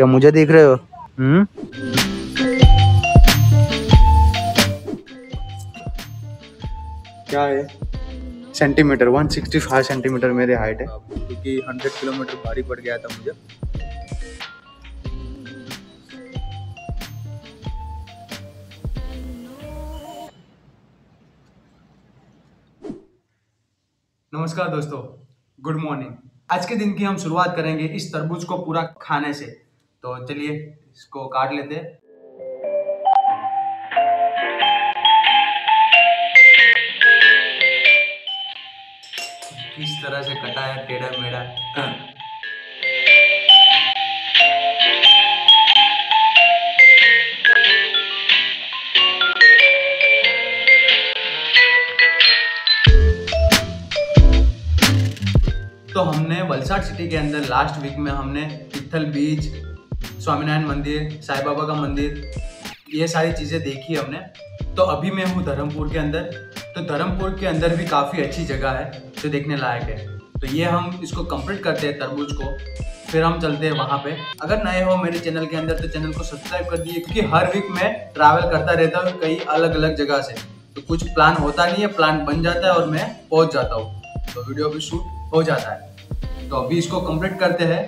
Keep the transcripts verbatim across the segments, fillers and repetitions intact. क्या मुझे देख रहे हो? हम्म क्या है? सेंटीमीटर एक सौ पैंसठ सेंटीमीटर मेरे हाइट है, क्योंकि सौ किलोमीटर भारी पड़ गया था मुझे। नमस्कार दोस्तों, गुड मॉर्निंग। आज के दिन की हम शुरुआत करेंगे इस तरबूज को पूरा खाने से, तो चलिए इसको काट लेते हैं। किस तरह से कटा है, टेढ़ा मेढ़ा। तो हमने वलसाड सिटी के अंदर लास्ट वीक में हमने किथल बीच, स्वामीनारायण मंदिर, साईं बाबा का मंदिर, ये सारी चीज़ें देखी हमने। तो अभी मैं हूँ धर्मपुर के अंदर। तो धर्मपुर के अंदर भी काफ़ी अच्छी जगह है जो देखने लायक है। तो ये हम इसको कंप्लीट करते हैं तरबूज को, फिर हम चलते हैं वहाँ पे। अगर नए हो मेरे चैनल के अंदर तो चैनल को सब्सक्राइब कर दीजिए, क्योंकि हर वीक मैं ट्रैवल करता रहता हूँ कई अलग अलग जगह से। तो कुछ प्लान होता नहीं है, प्लान बन जाता है और मैं पहुँच जाता हूँ, तो वीडियो भी शूट हो जाता है। तो अभी इसको कंप्लीट करते हैं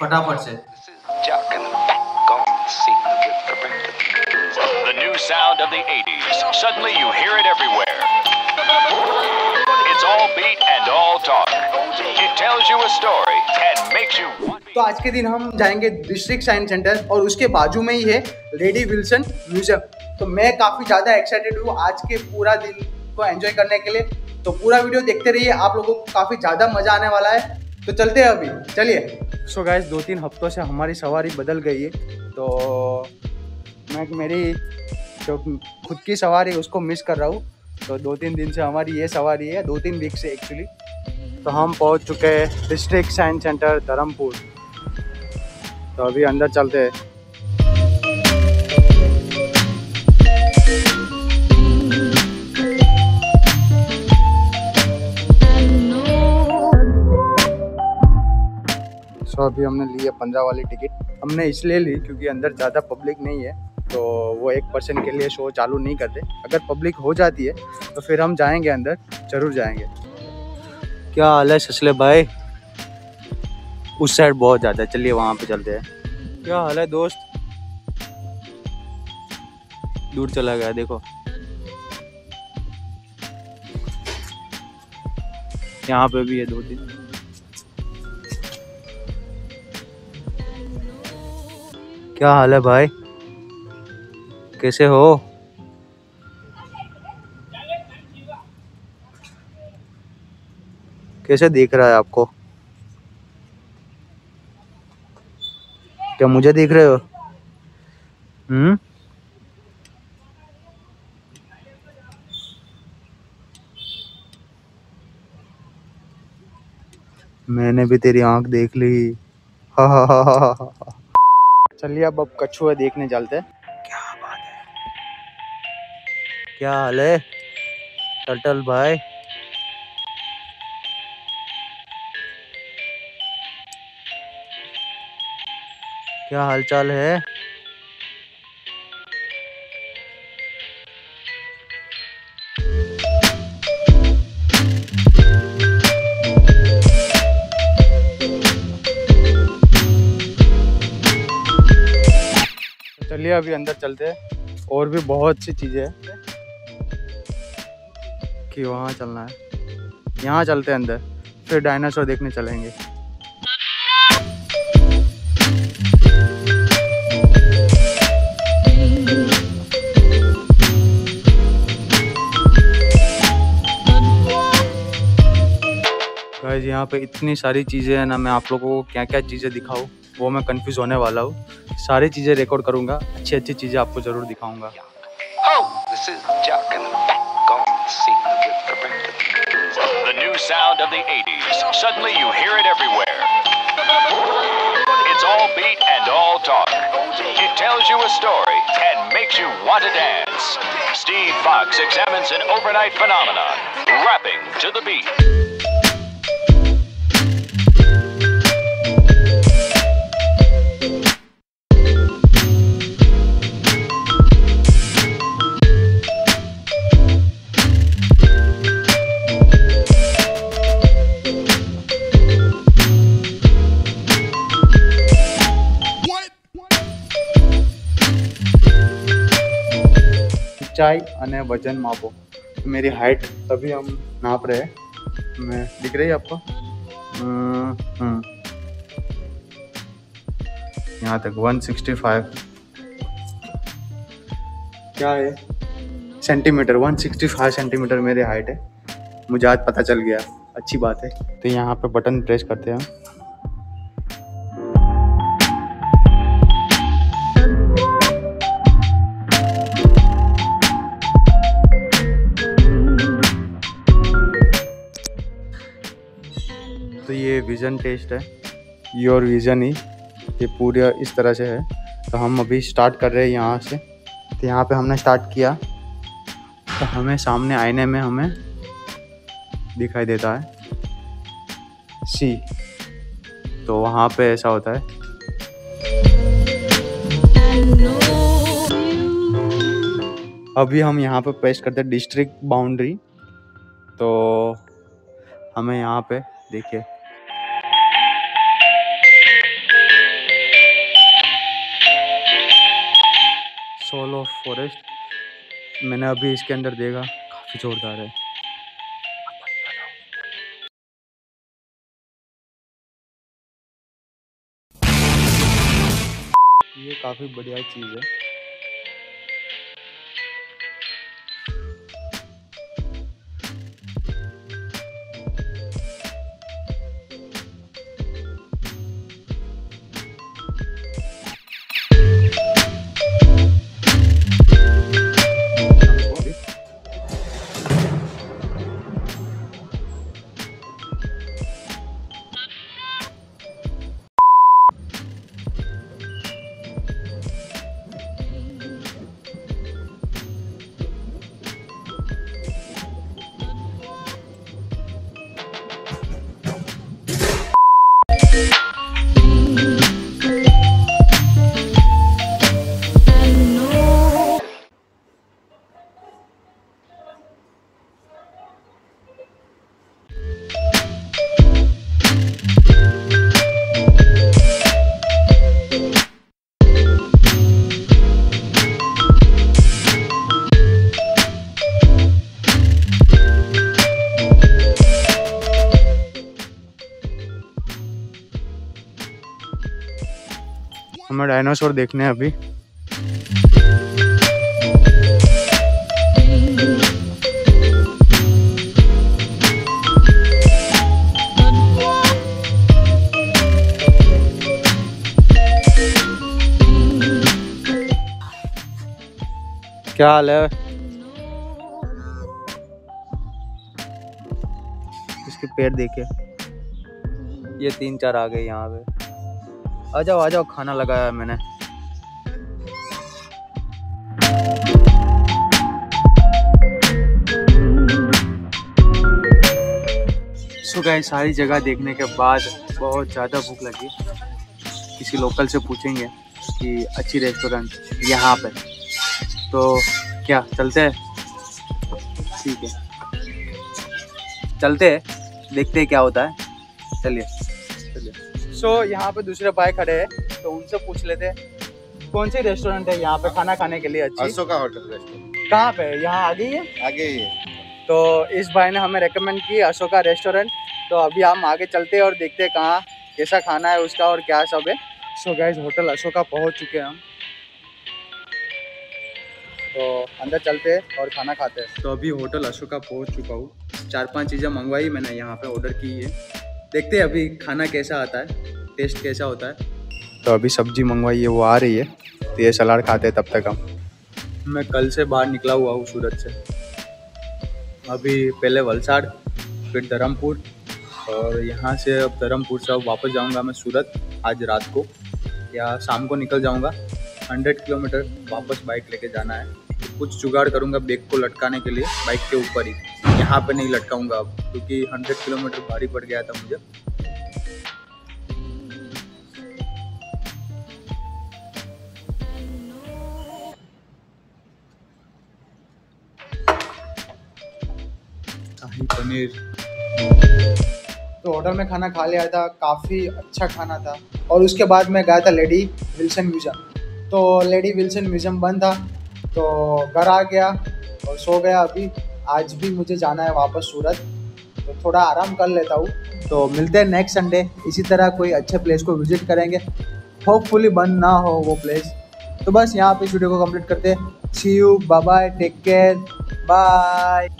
फटाफट से। The new sound of the eighties. Suddenly you hear it everywhere. It's all beat and all talk. It tells you a story and makes you want to. तो आज के दिन हम जाएंगे डिस्ट्रिक्ट साइंस सेंटर, और उसके बाजू में ही है लेडी विल्सन म्यूजियम। तो मैं काफ़ी ज़्यादा एक्साइटेड हूँ आज के पूरा दिन को एंजॉय करने के लिए। तो पूरा वीडियो देखते रहिए, आप लोगों को काफ़ी ज़्यादा मज़ा आने वाला है। तो चलते हैं अभी, चलिए। सो गाइस, दो तीन हफ्तों से हमारी सवारी बदल गई है। तो मैं मेरी जो खुद की सवारी उसको मिस कर रहा हूँ। तो दो तीन दिन से हमारी ये सवारी है, दो तीन वीक से एक्चुअली। तो हम पहुँच चुके हैं डिस्ट्रिक्ट साइंस सेंटर धर्मपुर। तो अभी अंदर चलते हैं। सो अभी हमने ली है पंद्रह वाली टिकट। हमने इसलिए ली क्योंकि अंदर ज़्यादा पब्लिक नहीं है, तो वो एक पर्सन के लिए शो चालू नहीं करते। अगर पब्लिक हो जाती है तो फिर हम जाएंगे, अंदर जरूर जाएंगे। क्या हाल है ससले भाई? उस साइड बहुत ज़्यादा है, चलिए वहाँ पे चलते हैं। क्या हाल है दोस्त? दूर चला गया देखो। यहाँ पे भी है दो तीन। क्या हाल है भाई, कैसे हो? कैसे दिख रहा है आपको? क्या मुझे दिख रहे हो? हम्म मैंने भी तेरी आंख देख ली। हा हा हा हा हा। चलिए अब अब कछुआ देखने चलते हैं। क्या हाल है टर्टल भाई? क्या हालचाल है? चलिए अभी अंदर चलते हैं, और भी बहुत सी चीजें हैं कि वहाँ चलना है। यहाँ चलते हैं अंदर, फिर डायनासोर देखने चलेंगे। गाइस, यहाँ पे इतनी सारी चीज़ें हैं ना, मैं आप लोगों को क्या क्या चीज़ें दिखाऊँ वो मैं कंफ्यूज होने वाला हूँ। सारी चीज़ें रिकॉर्ड करूँगा, अच्छी अच्छी चीज़ें आपको ज़रूर दिखाऊँगा। The new sound of the eighties. Suddenly you hear it everywhere. It's all beat and all talk. It tells you a story and makes you want to dance. Steve Fox examines an overnight phenomenon, rapping to the beat. ઊંચાઈ અને वजन मापो। तो मेरी height तभी हम नाप रहे हैं। मैं दिख रही है आपको यहाँ तक एक सौ पैंसठ क्या है सेंटीमीटर, एक सौ पैंसठ सेंटीमीटर मेरी हाइट है। मुझे आज पता चल गया, अच्छी बात है। तो यहाँ पे बटन प्रेस करते हैं हम। तो ये विज़न टेस्ट है, योर विज़न ही ये पूरा इस तरह से है। तो हम अभी स्टार्ट कर रहे हैं यहाँ से। तो यहाँ पे हमने स्टार्ट किया तो हमें सामने आईने में हमें दिखाई देता है सी, तो वहाँ पे ऐसा होता है। अभी हम यहाँ पे पेश करते हैं डिस्ट्रिक्ट बाउंड्री। तो हमें यहाँ पे देखिए सोल ऑफ फॉरेस्ट, मैंने अभी इसके अंदर देखा, काफ़ी जोरदार है। ये काफ़ी बढ़िया चीज़ है। हमें डायनासोर देखने हैं अभी। क्या हाल है? इसके पेड़ देखे, ये तीन चार आ गए यहाँ पे। आ जाओ आ जाओ, खाना लगाया मैंने। सो गाइस, सारी जगह देखने के बाद बहुत ज़्यादा भूख लगी। किसी लोकल से पूछेंगे कि अच्छी रेस्टोरेंट यहाँ पे, तो क्या चलते हैं? ठीक है, चलते हैं, देखते हैं क्या होता है। चलिए। सो so, यहाँ पे दूसरे भाई खड़े हैं, तो उनसे पूछ लेते हैं कौन सी रेस्टोरेंट है यहाँ पे खाना खाने के लिए अच्छी। अशोका होटल रेस्टोरेंट कहाँ पे? यहाँ आगे ही है, आगे ही है। तो इस भाई ने हमें रेकमेंड की अशोका रेस्टोरेंट। तो अभी हम आगे चलते हैं और देखते हैं कहाँ कैसा खाना है उसका और क्या सब है। सो गाइस, होटल अशोका पहुँच चुके हैं हम, तो अंदर चलते हैं और खाना खाते हैं। तो अभी होटल अशोका पहुँच चुका हूँ। चार पाँच चीज़ें मंगवाई मैंने, यहाँ पर ऑर्डर की है। देखते हैं अभी खाना कैसा आता है, टेस्ट कैसा होता है। तो अभी सब्जी मंगवाई है, वो आ रही है, तो ये सलाद खाते हैं तब तक हम। मैं कल से बाहर निकला हुआ हूँ सूरत से। अभी पहले वलसाड, फिर धर्मपुर, और यहाँ से अब धर्मपुर से अब वापस जाऊँगा मैं सूरत। आज रात को या शाम को निकल जाऊँगा। हंड्रेड किलोमीटर वापस बाइक लेके जाना है। तो कुछ जुगाड़ करूँगा बैग को लटकाने के लिए बाइक के ऊपर ही, यहाँ पे नहीं लटकाऊंगा अब, क्योंकि हंड्रेड किलोमीटर भारी पड़ गया था मुझे। शाही पनीर। तो होटल में खाना खा लिया था, काफ़ी अच्छा खाना था। और उसके बाद मैं गया था लेडी विल्सन म्यूजियम। तो लेडी विल्सन म्यूजियम बंद था, तो घर आ गया और सो गया। अभी आज भी मुझे जाना है वापस सूरत, तो थोड़ा आराम कर लेता हूँ। तो मिलते हैं नेक्स्ट संडे, इसी तरह कोई अच्छे प्लेस को विजिट करेंगे। होपफुली बंद ना हो वो प्लेस। तो बस यहाँ पे इस वीडियो को कंप्लीट करते हैं। See you, bye bye, take care, bye.